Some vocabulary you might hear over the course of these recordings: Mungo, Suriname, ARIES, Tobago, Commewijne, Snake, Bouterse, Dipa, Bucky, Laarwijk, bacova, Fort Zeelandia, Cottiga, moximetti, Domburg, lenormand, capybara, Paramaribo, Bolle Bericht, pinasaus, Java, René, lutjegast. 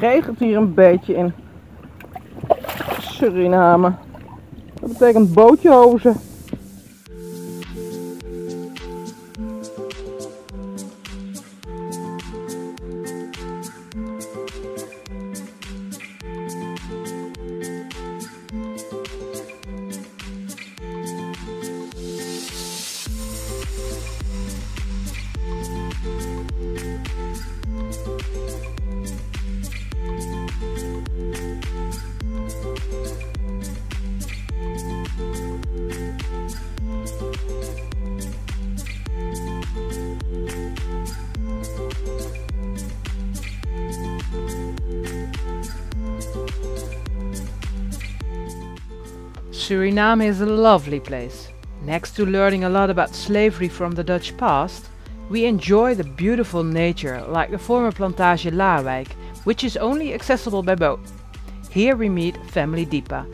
regent hier een beetje in Suriname. Dat betekent bootjehozen. Suriname is a lovely place. Next to learning a lot about slavery from the Dutch past, we enjoy the beautiful nature like the former plantage Laarwijk, which is only accessible by boat. Here we meet family Dipa.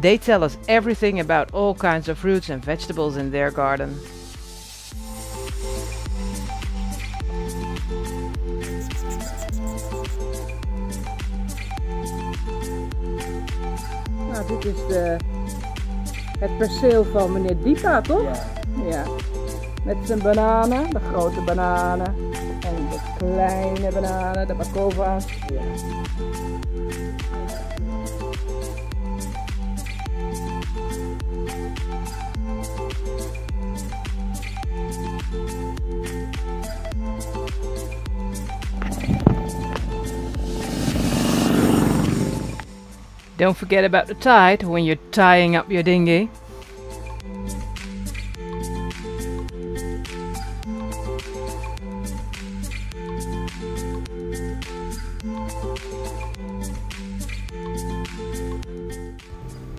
They tell us everything about all kinds of fruits and vegetables in their garden. Nou, dit is het perceel van meneer Dipa, toch? Ja. Ja. Met zijn bananen, de grote bananen en de kleine bananen, de bacova's. Ja. Don't forget about the tide when you're tying up your dinghy.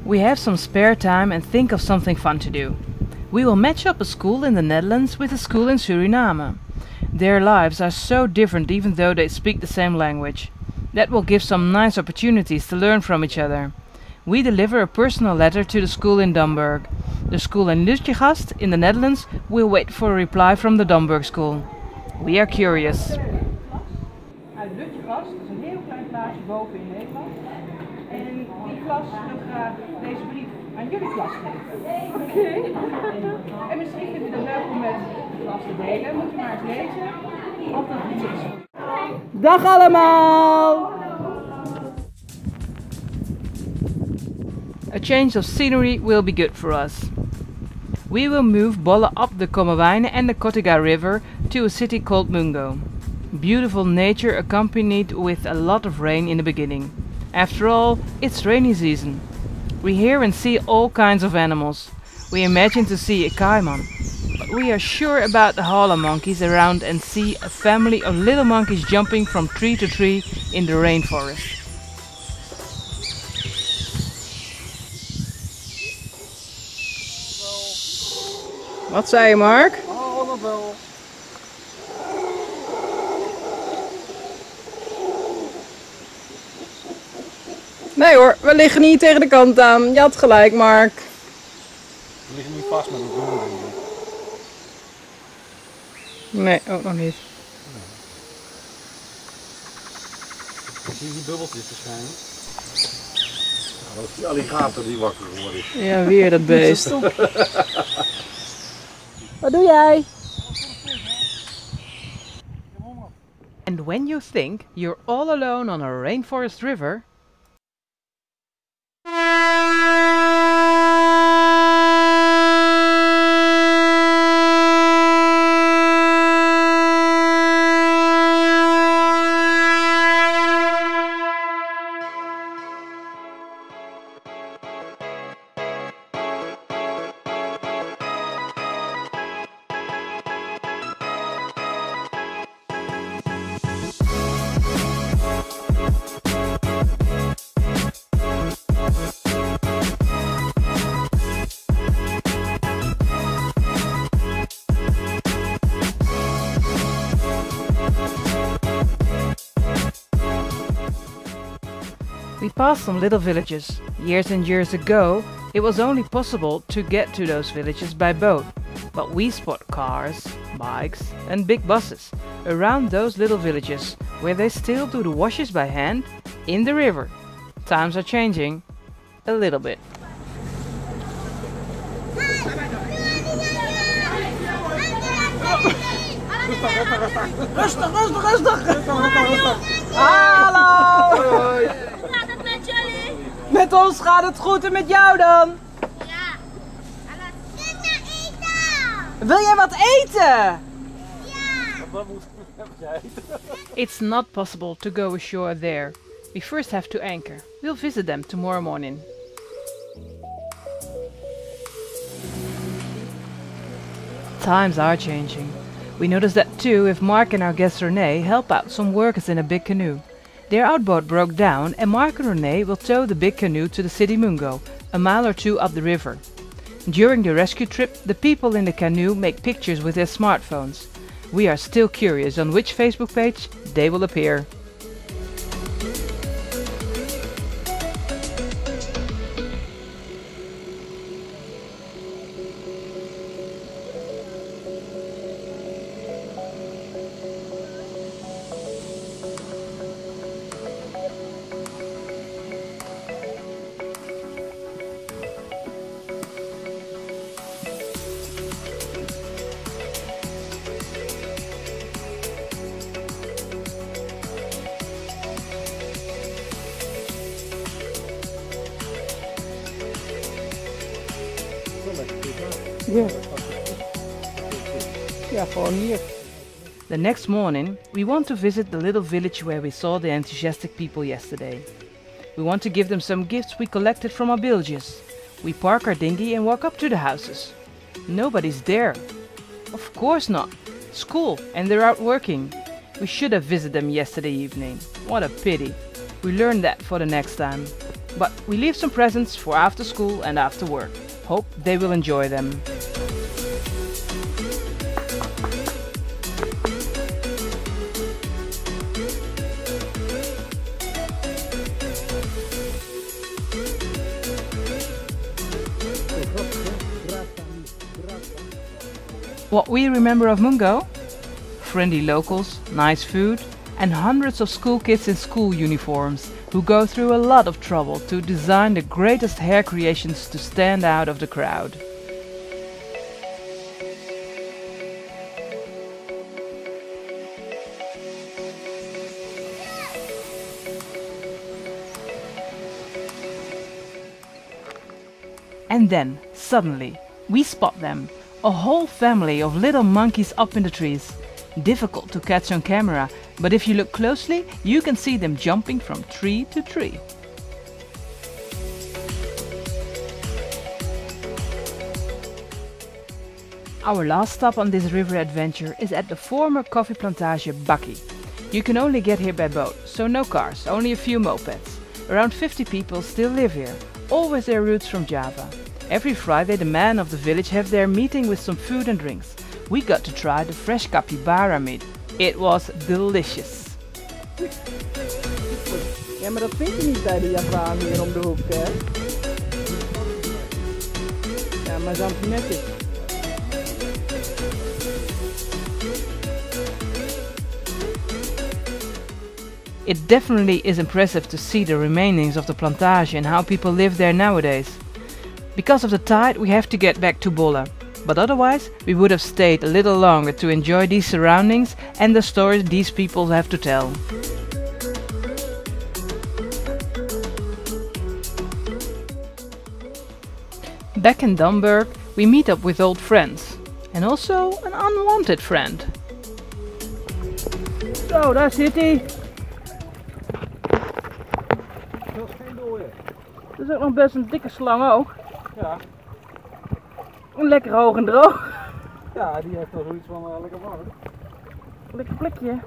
We have some spare time and think of something fun to do. We will match up a school in the Netherlands with a school in Suriname. Their lives are so different even though they speak the same language. That will give some nice opportunities to learn from each other. We deliver a personal letter to the school in Domburg. The school in Lutjegast in the Netherlands will wait for a reply from the Domburg school. We are curious. Uit Lutjegast, dat is een heel klein plaatsje boven in Nederland. En die klas wil graag deze brief aan jullie klas geven. Oké. En misschien vindt u dat leuk om met de klas te delen. Moet u maar eens lezen of dat iets is. Dag allemaal! A change of scenery will be good for us. We will move Bolle up the Commewijne and the Cottiga river to a city called Mungo. Beautiful nature accompanied with a lot of rain in the beginning. After all, it's rainy season. We hear and see all kinds of animals. We imagine to see a caiman. We are sure about the halla monkeys around and see a family of little monkeys jumping from tree to tree in the rainforest. Wat zei je, Mark? Allemaal. Nee hoor, we liggen niet tegen de kant aan. Je had gelijk, Mark. We liggen niet vast met de boeren. Nee, ook nog niet. Zie je die bubbeltjes verschijnen? Dat is die alligator die wakker geworden is. Ja, weer dat beest. Wat doe jij? And when you think you're all alone on a rainforest river... We passed some little villages. Years and years ago, it was only possible to get to those villages by boat. But we spot cars, bikes and big buses around those little villages where they still do the washes by hand in the river. Times are changing a little bit. Rustig, rustig, rustig! Hallo! Hoe gaat het met jullie? Met ons gaat het goed en met jou dan? Ja. Eten! Wil jij wat eten? Ja! It's not possible to go ashore there. We first have to anchor. We'll visit them tomorrow morning. Times are changing. We notice that too if Mark and our guest René help out some workers in a big canoe. Their outboard broke down and Mark and René will tow the big canoe to the city Mungo, a mile or two up the river. During the rescue trip, the people in the canoe make pictures with their smartphones. We are still curious on which Facebook page they will appear. The next morning, we want to visit the little village where we saw the enthusiastic people yesterday. We want to give them some gifts we collected from our villages. We park our dinghy and walk up to the houses. Nobody's there. Of course not. School, and they're out working. We should have visited them yesterday evening. What a pity. We learn that for the next time. But we leave some presents for after school and after work. Hope they will enjoy them. What we remember of Mungo? Friendly locals, nice food, and hundreds of school kids in school uniforms who go through a lot of trouble to design the greatest hair creations to stand out of the crowd. And then, suddenly, we spot them. A whole family of little monkeys up in the trees. Difficult to catch on camera, but if you look closely, you can see them jumping from tree to tree. Our last stop on this river adventure is at the former coffee plantage Bucky. You can only get here by boat, so no cars, only a few mopeds. Around 50 people still live here, all with their roots from Java. Every Friday the men of the village have their meeting with some food and drinks. We got to try the fresh capybara meat. It was delicious. Ja, maar dat vind je niet bij de Javaan hier om de hoek, hè? Ja, maar dan net is. It definitely is impressive to see the remainings of the plantage and how people live there nowadays. Because of the tide, we have to get back to Bolle, but otherwise we would have stayed a little longer to enjoy these surroundings and the stories these people have to tell. Back in Domburg, we meet up with old friends and also an unwanted friend. Zo, daar zit hij. Dat is geen dooier. Dat is ook nog best een dikke slang ook. Ja. Lekker hoog en droog. Ja, die heeft wel zoiets van lekker warm. Lekker plekje.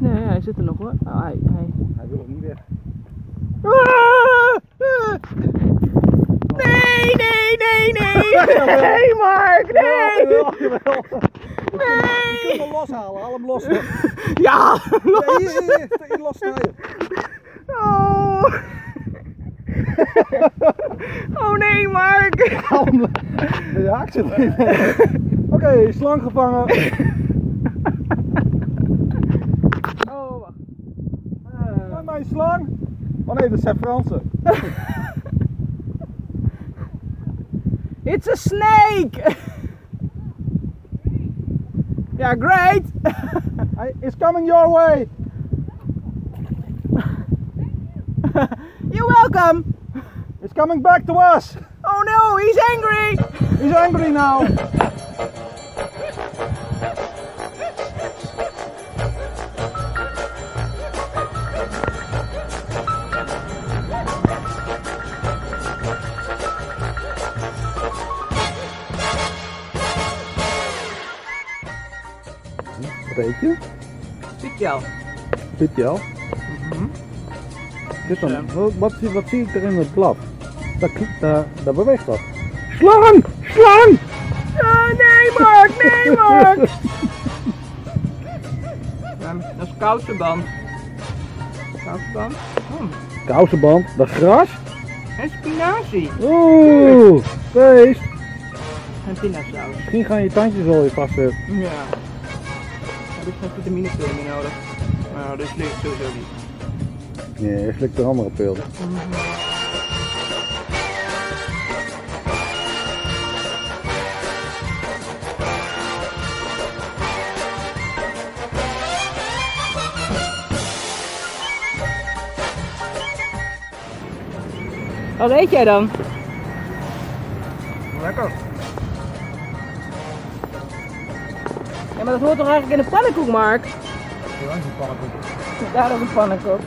Nee, hij zit er nog hoor. Oh, hij wil ook niet weg. Nee, nee, nee, nee. Nee, Mark, nee. Nee. Je kunt hem loshalen, haal hem los. Ja, los. Nee, hier, los snijden. Oh. Oh nee, Mark! Ja, ik zit erin. Oké, slang gevangen. Oh, wacht. Mijn slang? Oh nee, dat zijn Fransen. It's a snake! Ja, yeah, great! It's coming your way! You're welcome! It's coming back to us! Oh no, he's angry! He's angry now! Wat eet je? Pietjel. Pietjel? Wat zie ik er in het blad? Daar beweegt wat. Slang! Slang! Oh, nee Mark! Nee Mark! Dat is kousenband. Kousenband? Kousenband? Dat is gras? En spinazie. Oeh! Feest! En pinasaus. Misschien gaan je tandjes al je passen. Ja. Heb ik geen vitaminepil meer nodig. Maar dit slikt sowieso niet. Nee, je slikt er andere pil. Wat eet jij dan? Lekker. Ja, maar dat hoort toch eigenlijk in een pannenkoek, Mark? Ja, een pannenkoek. Daar is een pannenkoek.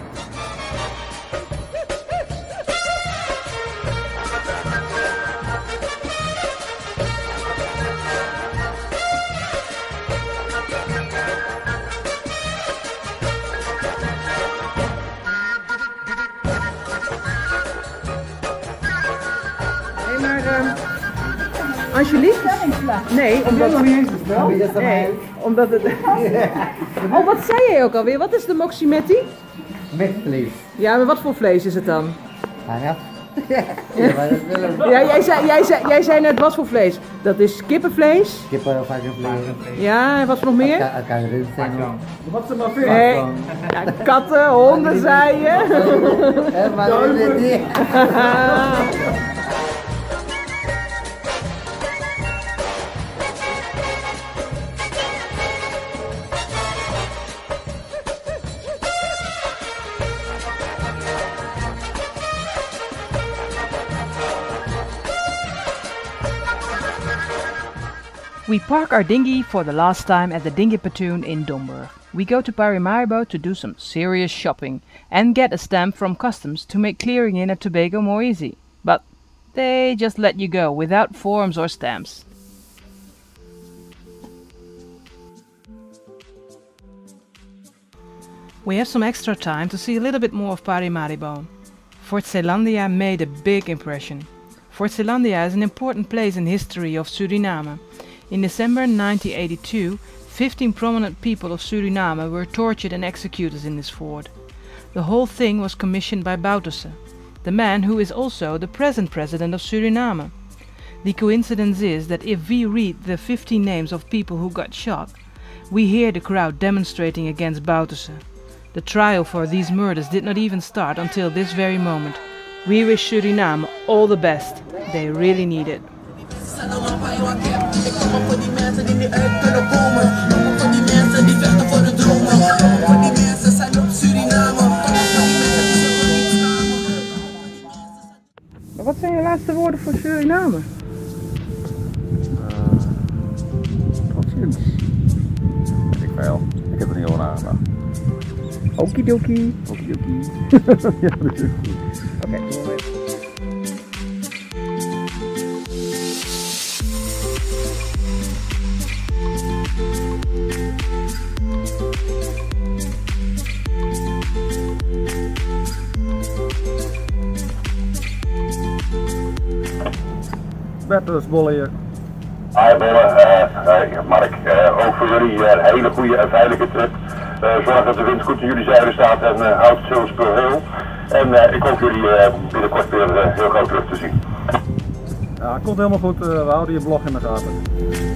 Hé, hey, maar Angelique? Nee, omdat... Nee, omdat het... Oh, wat zei jij ook alweer? Wat is de moximetti? Met vlees. Ja, maar wat voor vlees is het dan? Ja, jij zei net wat voor vlees. Dat is kippenvlees. Kippen of varkensvlees. Ja, en wat is nog meer? Wat ze maar vinden. Katten, honden, zei je. Maar we park our dinghy for the last time at the dinghy platoon in Domburg. We go to Paramaribo to do some serious shopping and get a stamp from customs to make clearing in at Tobago more easy. But they just let you go without forms or stamps. We have some extra time to see a little bit more of Paramaribo. Fort Zeelandia made a big impression. Fort Zeelandia is an important place in history of Suriname. In December 1982, 15 prominent people of Suriname were tortured and executed in this fort. The whole thing was commissioned by Bouterse, the man who is also the present president of Suriname. The coincidence is that if we read the 15 names of people who got shot, we hear the crowd demonstrating against Bouterse. The trial for these murders did not even start until this very moment. We wish Suriname all the best. They really need it. Wat zijn je laatste woorden voor Suriname? Tot ziens. Weet ik veel. Ik heb er niet over aangedaan. Okidoki. Okidoki. Ja, dat is goed. Oké, tot ziens. Bertus, Bolle hier. Hi Bolle, Mark, ook voor jullie een hele goede en veilige trip. Zorg dat de wind goed aan jullie zijde staat en houd het zilvers per heel. En ik hoop jullie binnenkort weer heel groot terug te zien. Ja, komt helemaal goed. We houden je blog in de gaten.